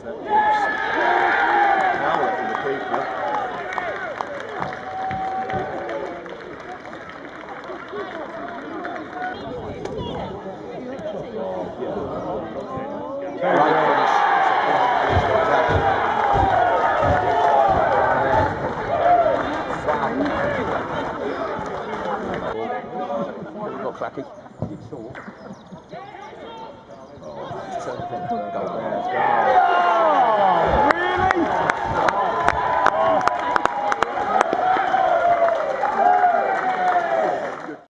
That's that power from the keeper. Cracky. You saw. Oh,